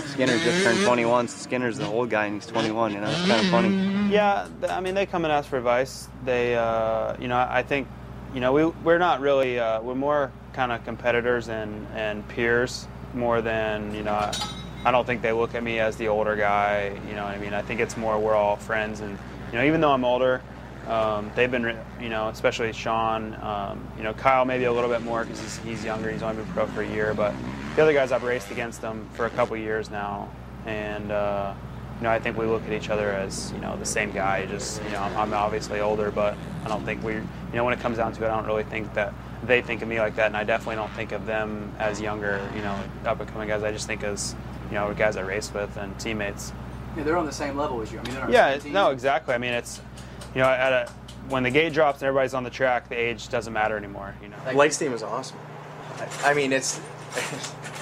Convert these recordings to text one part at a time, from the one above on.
Skinner just turned 21, so Skinner's the old guy and he's 21, you know, it's kind of funny. Yeah, I mean, they come and ask for advice. They, you know, I think, you know, we're not really, we're more kind of competitors and peers more than, you know, I don't think they look at me as the older guy, you know what I mean? I think it's more we're all friends and, you know, even though I'm older, they've been, you know, especially Sean, you know, Kyle maybe a little bit more because he's younger, he's only been pro for a year, but the other guys I've raced against them for a couple years now, and, you know, I think we look at each other as, you know, the same guy, just, you know, I'm obviously older, but I don't think we, you know, when it comes down to it, I don't really think that they think of me like that, and I definitely don't think of them as younger, you know, up-and-coming guys. I just think as, you know, guys I race with and teammates. Yeah, they're on the same level as you. I mean, they're on the same team. No, exactly. I mean, it's, you know, at a, when the gate drops and everybody's on the track, the age doesn't matter anymore, you know. Blake's team is awesome. I mean, it's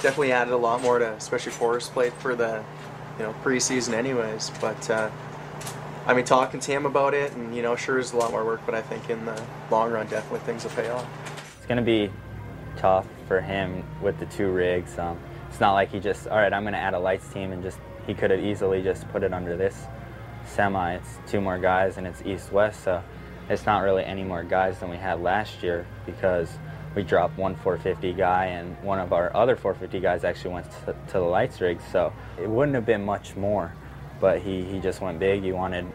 definitely added a lot more to, especially Forrest played for the, you know, preseason anyways. But, I mean, talking to him about it and, you know, sure is a lot more work, but I think in the long run, definitely things will pay off. It's going to be tough for him with the two rigs. It's not like he just, all right, I'm going to add a lights team and just, he could have easily just put it under this semi. It's two more guys and it's east-west, so it's not really any more guys than we had last year because we dropped one 450 guy and one of our other 450 guys actually went to the lights rig, so it wouldn't have been much more, but he just went big. He wanted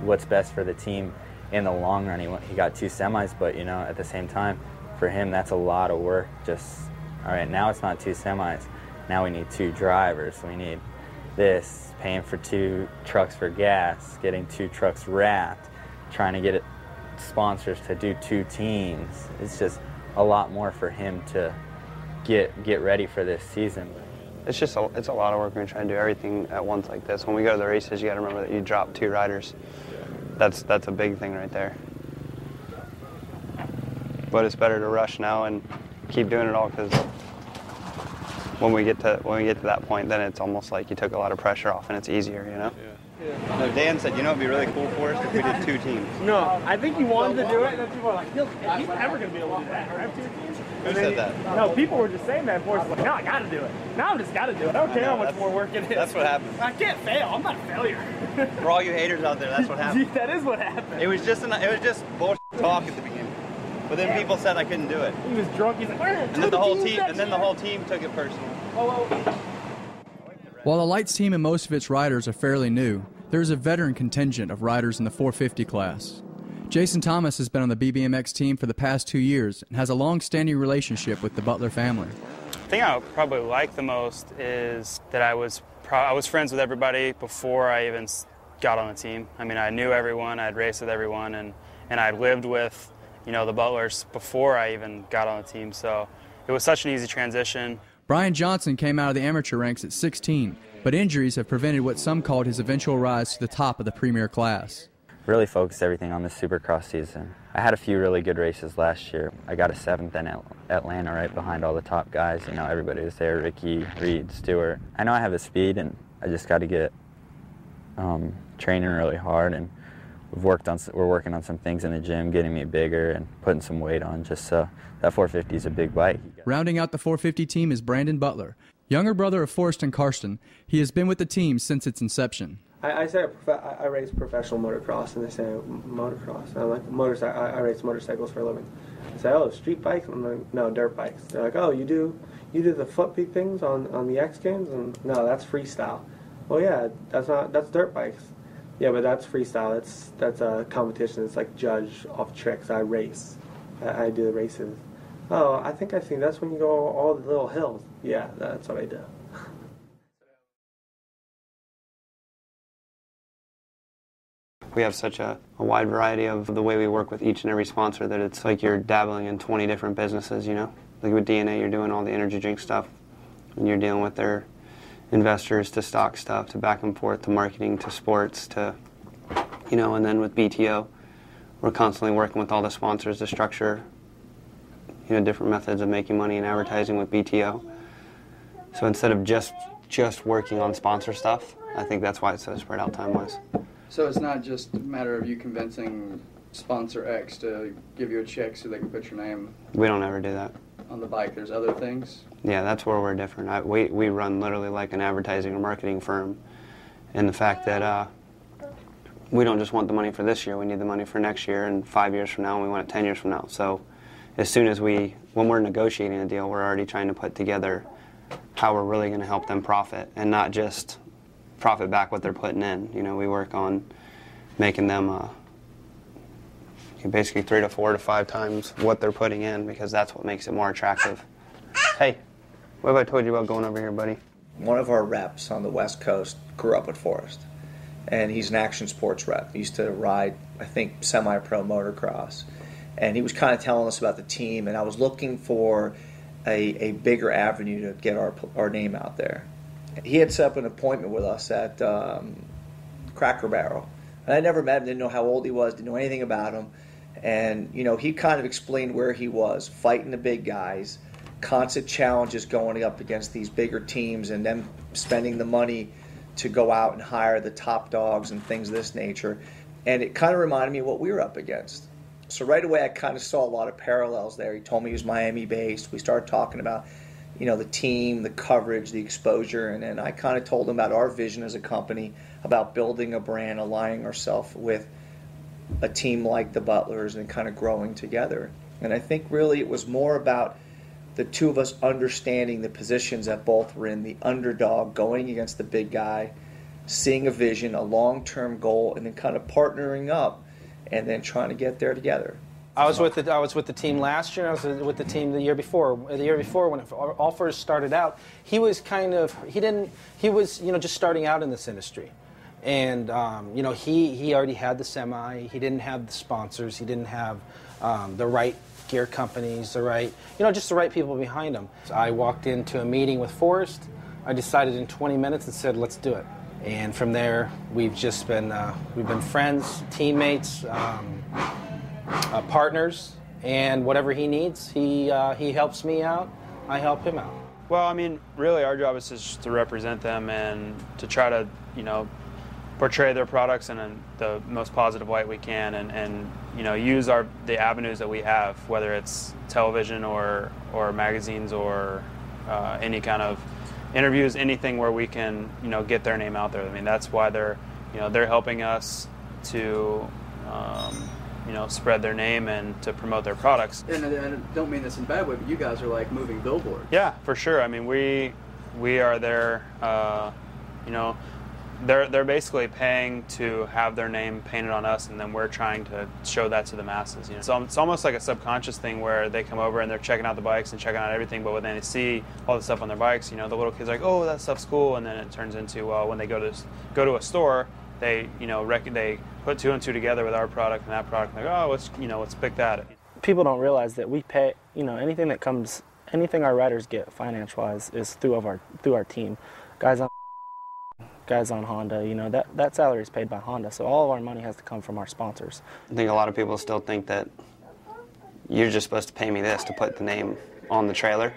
what's best for the team in the long run. He got two semis, but you know, at the same time, for him, that's a lot of work. Just, all right, now it's not two semis. Now we need two drivers. We need this, paying for two trucks for gas, getting two trucks wrapped, trying to get it, sponsors to do two teams. It's just a lot more for him to get ready for this season. It's just it's a lot of work when you're trying to do everything at once like this. When we go to the races, you got to remember that you drop two riders. That's a big thing right there. But it's better to rush now and keep doing it all because when we get to that point, then it's almost like you took a lot of pressure off and it's easier, you know? Yeah. Yeah. No, Dan said, you know, it'd be really cool for us if we did two teams. No, I think he wanted to do it, and then people were like, he's never going to be able to do that, right? Two teams. Who said that? No, people were just saying that. Forrest was like, no, I got to do it. Now I just got to do it. I don't care how much more work it is. That's what happened. I can't fail. I'm not a failure. For all you haters out there, that's what happened. That is what happened. It was just bullshit talk at the beginning. But then people said I couldn't do it. He was drunk. He's like, and then the whole team took it personal. While the lights team and most of its riders are fairly new, there is a veteran contingent of riders in the 450 class. Jason Thomas has been on the BBMX team for the past 2 years and has a long-standing relationship with the Butler family. The thing I would probably like the most is that I was friends with everybody before I even got on the team. I mean, I knew everyone, I'd raced with everyone, and I'd lived with, you know, the Butlers before I even got on the team, so it was such an easy transition. Brian Johnson came out of the amateur ranks at 16, but injuries have prevented what some called his eventual rise to the top of the premier class. Really focused everything on the Supercross season. I had a few really good races last year. I got a 7th in Atlanta right behind all the top guys. You know, everybody was there, Ricky, Reed, Stewart. I know I have the speed, and I just got to get training really hard, and we're working on some things in the gym, getting me bigger and putting some weight on just so that 450 is a big bike. Rounding out the 450 team is Brandon Butler, younger brother of Forrest and Karsten. He has been with the team since its inception. I race professional motocross, and they say motocross. And I'm like, I race motorcycles for a living. They say, oh, street bikes? I'm like, no, dirt bikes. They're like, oh, you do the flip peak things on the X Games? And no, that's freestyle. Well, yeah, that's dirt bikes. Yeah, but that's freestyle. That's a competition. It's like judge off tricks. I race. I do the races. Oh, I think I've seen. That's when you go all the little hills. Yeah, that's what I do. We have such a wide variety of the way we work with each and every sponsor that it's like you're dabbling in 20 different businesses, you know? Like with DNA, you're doing all the energy drink stuff, and you're dealing with their investors to stock stuff, to back and forth, to marketing, to sports, to, you know, and then with BTO, we're constantly working with all the sponsors to structure, you know, different methods of making money and advertising with BTO. So instead of just working on sponsor stuff, I think that's why it's so spread out time-wise. So it's not just a matter of you convincing sponsor X to give you a check so they can put your name? We don't ever do that. on the bike, there's other things? Yeah, that's where we're different. We run literally like an advertising or marketing firm, and the fact that we don't just want the money for this year, we need the money for next year and 5 years from now, and we want it 10 years from now. So as soon as when we're negotiating a deal, we're already trying to put together how we're really going to help them profit and not just profit back what they're putting in. You know, we work on making them basically 3 to 4 to 5 times what they're putting in, because that's what makes it more attractive. Hey, what have I told you about going over here, buddy? One of our reps on the West Coast grew up with Forrest, and he's an action sports rep. He used to ride, I think, semi-pro motocross, and he was kind of telling us about the team, and I was looking for a bigger avenue to get our name out there. He had set up an appointment with us at Cracker Barrel, and I never met him, didn't know how old he was, didn't know anything about him. And, you know, he kind of explained where he was, fighting the big guys, constant challenges going up against these bigger teams and them spending the money to go out and hire the top dogs and things of this nature. And it kind of reminded me of what we were up against. So right away I kind of saw a lot of parallels there. He told me he was Miami-based. We started talking about, you know, the team, the coverage, the exposure, and then I kind of told him about our vision as a company, about building a brand, aligning ourselves with a team like the Butlers and kind of growing together. And I think really it was more about the two of us understanding the positions that both were in, the underdog going against the big guy, seeing a vision, a long-term goal, and then kind of partnering up and then trying to get there together. I was with the team last year, and I was with the team the year before. The year before, when it all first started out, he was you know, just starting out in this industry. And, you know, he already had the semi, he didn't have the sponsors, he didn't have the right gear companies, the right, you know, just the right people behind him. So I walked into a meeting with Forrest, I decided in 20 minutes and said, let's do it. And from there, we've just been, friends, teammates, partners, and whatever he needs, he helps me out, I help him out. Well, I mean, really our job is just to represent them and to try to, you know, portray their products in the most positive light we can, and you know, use the avenues that we have, whether it's television or magazines or any kind of interviews, anything where we can, you know, get their name out there. I mean, that's why they're helping us to you know, spread their name and to promote their products. And I don't mean this in a bad way, but you guys are like moving billboards. Yeah, for sure. I mean, we are there. You know, they're basically paying to have their name painted on us, and then we're trying to show that to the masses. You know, so it's almost like a subconscious thing where they come over and they're checking out the bikes and checking out everything, but when they see all the stuff on their bikes, you know, the little kids are like, oh, that stuff's cool, and then it turns into when they go to a store, they, you know, they put two and two together with our product and that product, and they're like, oh, let's pick that. People don't realize that we pay, you know, anything our riders get finance-wise is through our team, guys on Honda, you know, that salary is paid by Honda, so all of our money has to come from our sponsors. I think a lot of people still think that you're just supposed to pay me this to put the name on the trailer,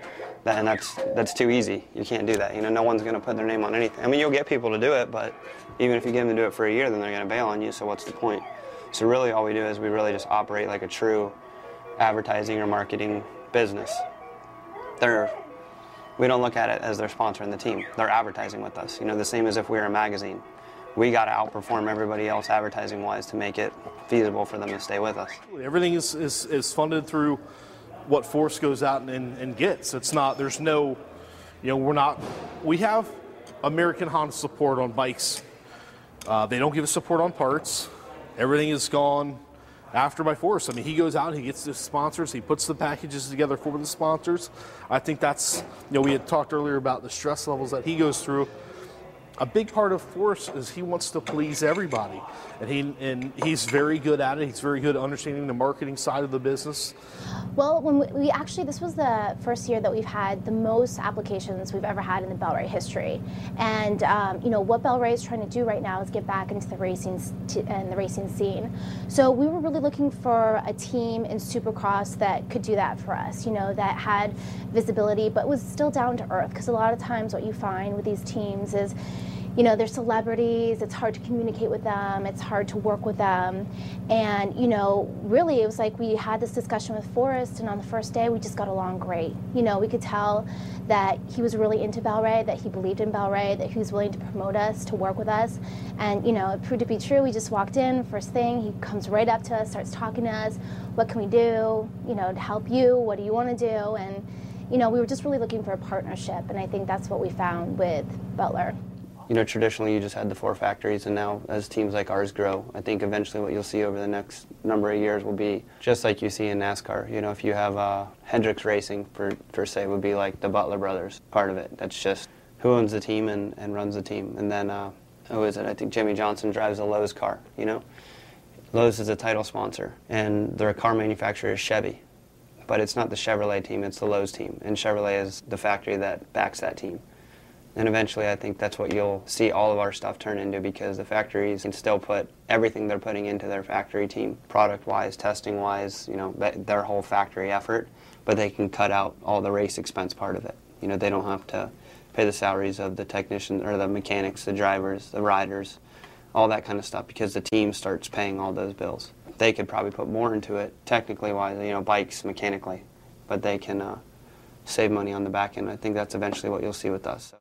and that's too easy. You can't do that. You know, no one's going to put their name on anything. I mean, you'll get people to do it, but even if you get them to do it for a year, then they're going to bail on you, so what's the point? So really all we do is we really just operate like a true advertising or marketing business. We don't look at it as they're sponsoring the team. They're advertising with us. You know, the same as if we were a magazine. We got to outperform everybody else advertising-wise to make it feasible for them to stay with us. Everything is funded through what Forrest goes out and gets. It's not, there's no, you know, we have American Honda support on bikes. They don't give us support on parts. Everything is gone after by Forrest. I mean, he goes out, he gets the sponsors, he puts the packages together for the sponsors. I think that's, you know, we had talked earlier about the stress levels that he goes through. A big part of Forrest is he wants to please everybody, and he's very good at it. He's very good at understanding the marketing side of the business. Well, when we actually, this was the first year that we've had the most applications we've ever had in the Bel-Ray history, and you know what Bel-Ray is trying to do right now is get back into the racing scene. So we were really looking for a team in Supercross that could do that for us. You know, that had visibility but was still down to earth, because a lot of times what you find with these teams is, you know, they're celebrities, it's hard to communicate with them, it's hard to work with them. And, you know, really it was like we had this discussion with Forrest, and on the first day we just got along great. You know, we could tell that he was really into Bel-Ray, that he believed in Bel-Ray, that he was willing to promote us, to work with us. And, you know, it proved to be true. We just walked in, first thing, he comes right up to us, starts talking to us, what can we do, you know, to help you, what do you want to do? And, you know, we were just really looking for a partnership, and I think that's what we found with Butler. You know, traditionally you just had the four factories, and now as teams like ours grow, I think eventually what you'll see over the next number of years will be just like you see in NASCAR. You know, if you have Hendrick's Racing, per se, would be like the Butler brothers part of it. That's just who owns the team and runs the team. And then, who is it? I think Jimmy Johnson drives a Lowe's car, you know? Lowe's is a title sponsor, and their car manufacturer is Chevy. But it's not the Chevrolet team, it's the Lowe's team. And Chevrolet is the factory that backs that team. And eventually I think that's what you'll see all of our stuff turn into, because the factories can still put everything they're putting into their factory team, product-wise, testing-wise, you know, their whole factory effort, but they can cut out all the race expense part of it. You know, they don't have to pay the salaries of the technicians or the mechanics, the drivers, the riders, all that kind of stuff, because the team starts paying all those bills. They could probably put more into it, technically-wise, you know, bikes, mechanically, but they can save money on the back end. I think that's eventually what you'll see with us.